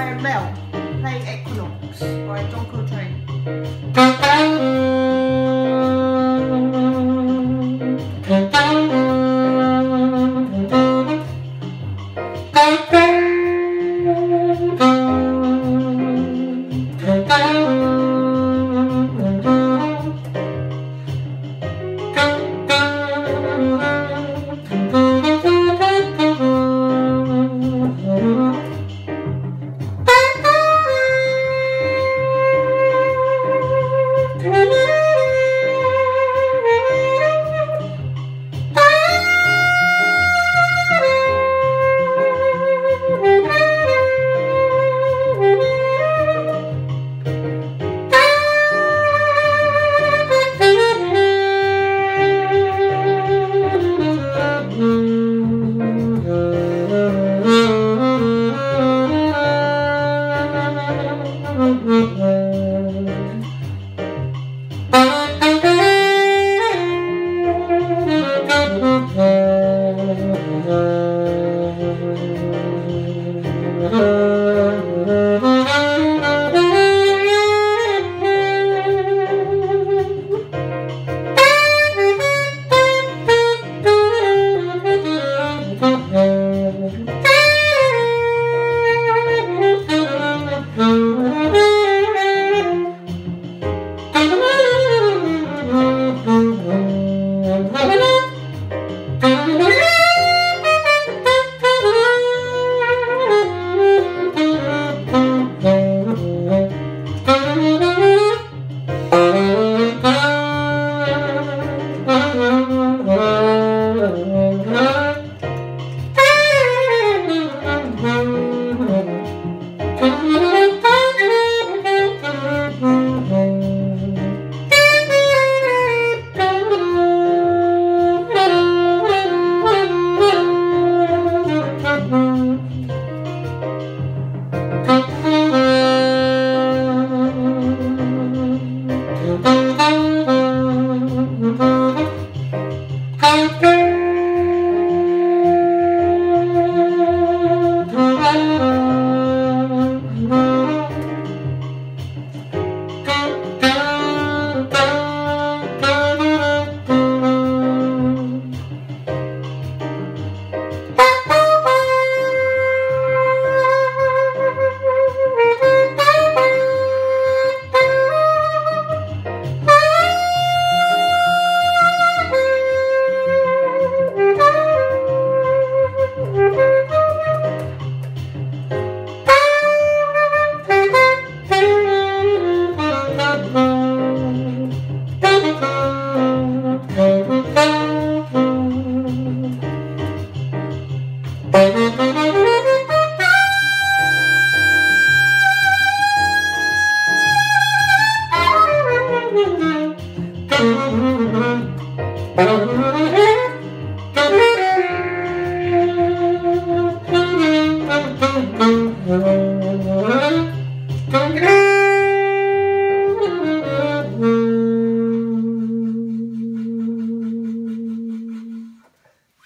I am Mel, playing Equinox by John Coltrane.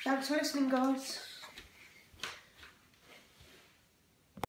Thanks for listening, guys.